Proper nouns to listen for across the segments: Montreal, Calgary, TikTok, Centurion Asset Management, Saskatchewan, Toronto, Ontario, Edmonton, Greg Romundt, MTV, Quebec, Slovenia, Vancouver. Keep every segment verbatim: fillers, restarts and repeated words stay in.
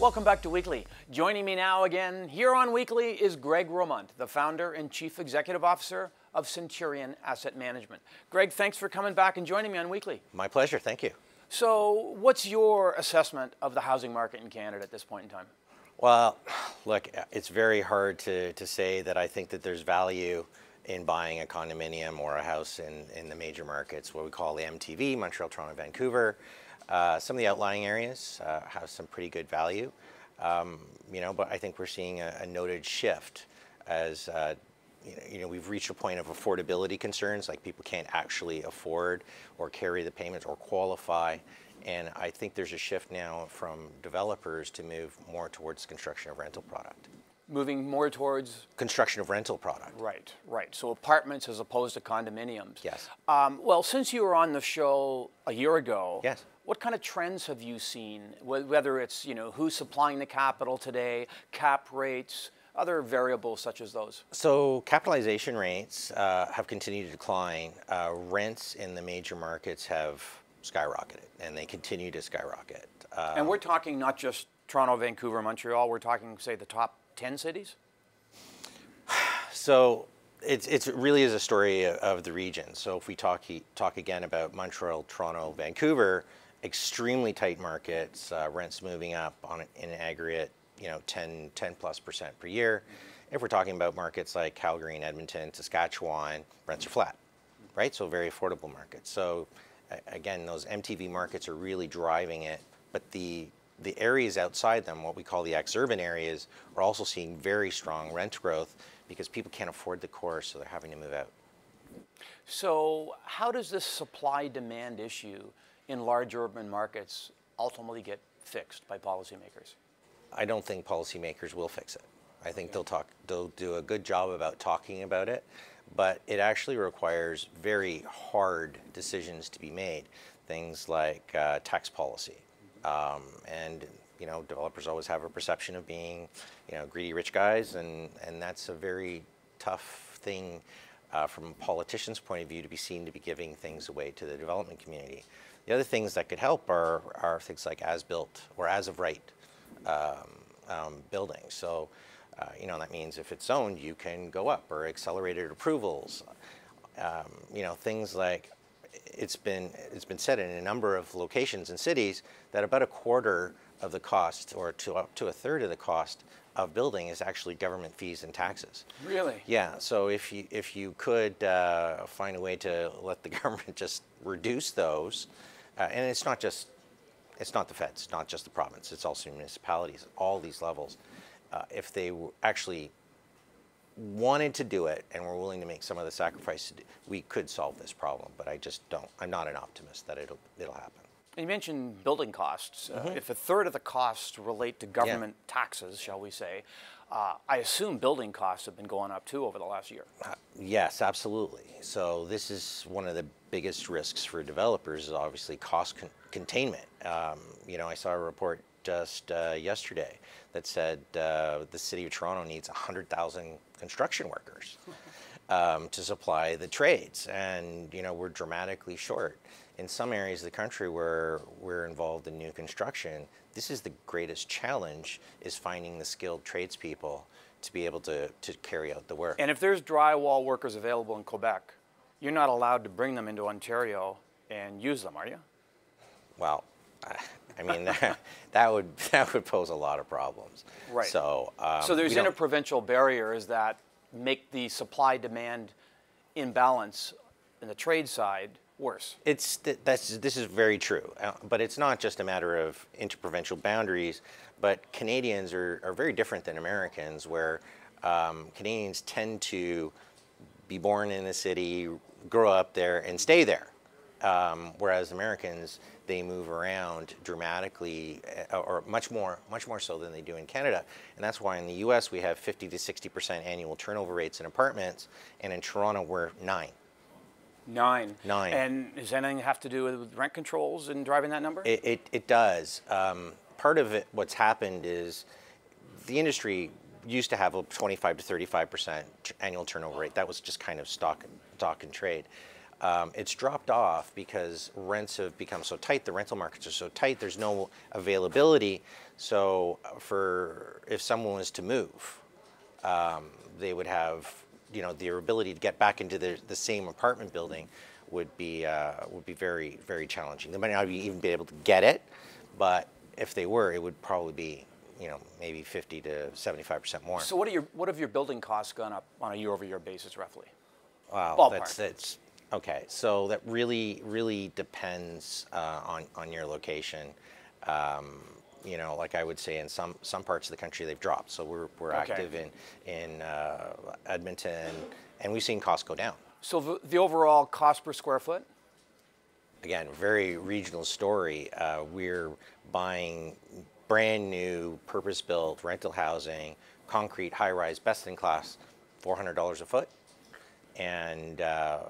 Welcome back to Weekly. Joining me now again here on Weekly is Greg Romundt, the founder and chief executive officer of Centurion Asset Management. Greg, thanks for coming back and joining me on Weekly. My pleasure. Thank you. So what's your assessment of the housing market in Canada at this point in time? Well, look, it's very hard to, to say that I think that there's value in buying a condominium or a house in, in the major markets, what we call the M T V, Montreal, Toronto, Vancouver. Uh, some of the outlying areas uh, have some pretty good value, um, you know, but I think we're seeing a, a noted shift as, uh, you know, you know, we've reached a point of affordability concerns, like people can't actually afford or carry the payments or qualify. And I think there's a shift now from developers to move more towards construction of rental product. Moving more towards? Construction of rental product. Right, right. So apartments as opposed to condominiums. Yes. Um, well, since you were on the show a year ago, yes. What kind of trends have you seen? Whether it's, you know, who's supplying the capital today, cap rates, other variables such as those? So capitalization rates uh, have continued to decline. Uh, rents in the major markets have skyrocketed, and they continue to skyrocket. Um, and we're talking not just Toronto, Vancouver, Montreal. We're talking, say, the top ten cities? So it's, it's, it really is a story of the region. So if we talk, talk again about Montreal, Toronto, Vancouver, extremely tight markets, uh, rents moving up on in aggregate, you know, ten, ten plus percent per year. If we're talking about markets like Calgary and Edmonton, Saskatchewan, rents are flat, right? So very affordable markets. So again, those M T V markets are really driving it, but the The areas outside them, what we call the ex-urban areas, are also seeing very strong rent growth because people can't afford the core, so they're having to move out. So how does this supply-demand issue in large urban markets ultimately get fixed by policymakers? I don't think policymakers will fix it. I think okay. they'll talk, they'll do a good job about talking about it, but it actually requires very hard decisions to be made, things like uh, tax policy. Um, and, you know, developers always have a perception of being, you know, greedy rich guys, and, and that's a very tough thing uh, from a politician's point of view to be seen to be giving things away to the development community. The other things that could help are, are things like as-built or as-of-right um, um, buildings. So, uh, you know, that means if it's zoned, you can go up, or accelerated approvals, um, you know, things like... It's been, it's been said in a number of locations and cities that about a quarter of the cost, or to up to a third of the cost of building, is actually government fees and taxes. Really? Yeah. So if you, if you could uh, find a way to let the government just reduce those, uh, and it's not just, it's not the feds, not just the province, it's also municipalities, all these levels. Uh, if they were actually wanted to do it and were willing to make some of the sacrifices, we could solve this problem, but I just don't, I'm not an optimist that it'll, it'll happen. And you mentioned building costs. Mm-hmm. uh, if a third of the costs relate to government yeah. taxes, shall we say, uh, I assume building costs have been going up too over the last year. Uh, yes, absolutely. So this is one of the biggest risks for developers is obviously cost con containment. Um, you know, I saw a report just uh, yesterday that said uh, the City of Toronto needs one hundred thousand construction workers um, to supply the trades, and you know we're dramatically short. In some areas of the country where we're involved in new construction, this is the greatest challenge, is finding the skilled tradespeople to be able to, to carry out the work. And if there's drywall workers available in Quebec, you're not allowed to bring them into Ontario and use them, are you? Well, I, I mean, that, that would that would pose a lot of problems. Right. So, um, so there's interprovincial barriers that make the supply-demand imbalance in the trade side worse. It's th that's this is very true, uh, but it's not just a matter of interprovincial boundaries. But Canadians are are very different than Americans, where um, Canadians tend to be born in a city, grow up there, and stay there. Um, whereas Americans, they move around dramatically, uh, or much more, much more so than they do in Canada. And that's why in the U S we have fifty to sixty percent annual turnover rates in apartments, and in Toronto we're nine. Nine. Nine. And does anything have to do with rent controls and driving that number? It, it, it does. Um, part of it, what's happened is the industry used to have a twenty-five to thirty-five percent annual turnover rate. That was just kind of stock, stock and trade. Um, it's dropped off because rents have become so tight, the rental markets are so tight, there's no availability. So for if someone was to move, um, they would have, you know, their ability to get back into the, the same apartment building would be, uh, would be very, very challenging. They might not even be able to get it, but if they were, it would probably be, you know, maybe fifty to seventy-five percent more. So what are your, what have your building costs gone up on a year-over-year basis, roughly? Wow, ballpark. that's, that's, okay, so that really, really depends uh, on, on your location. Um, you know, like I would say in some, some parts of the country they've dropped. So we're, we're okay. active in, in uh, Edmonton, and we've seen costs go down. So the, the overall cost per square foot? Again, very regional story. Uh, we're buying brand new, purpose-built rental housing, concrete, high-rise, best-in-class, four hundred dollars a foot, and uh,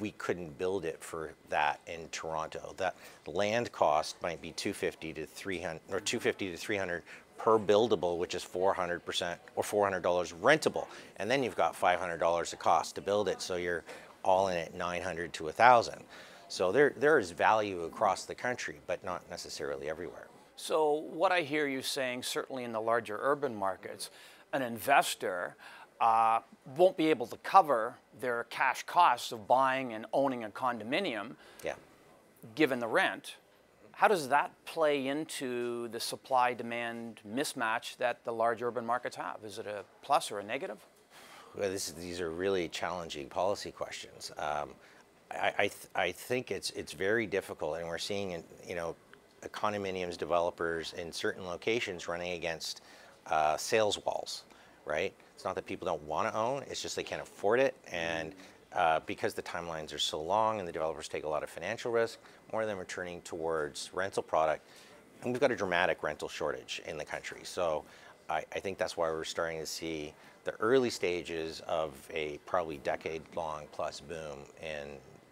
we couldn't build it for that in Toronto. That land cost might be two hundred fifty to three hundred, or two hundred fifty to three hundred per buildable, which is four hundred percent or four hundred dollars rentable, and then you've got five hundred dollars a cost to build it, so you're all in at nine hundred to a thousand. So there there is value across the country, but not necessarily everywhere. So what I hear you saying, certainly in the larger urban markets, an investor Uh, won't be able to cover their cash costs of buying and owning a condominium, yeah. given the rent. How does that play into the supply-demand mismatch that the large urban markets have? Is it a plus or a negative? Well, this is, these are really challenging policy questions. Um, I, I, th I think it's it's very difficult, and we're seeing, you know, condominiums developers in certain locations running against uh, sales walls, right? It's not that people don't want to own, it's just they can't afford it. And uh, because the timelines are so long and the developers take a lot of financial risk, more of them are turning towards rental product. And we've got a dramatic rental shortage in the country. So I, I think that's why we're starting to see the early stages of a probably decade long plus boom in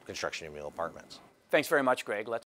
construction of new apartments. Thanks very much, Greg. Let's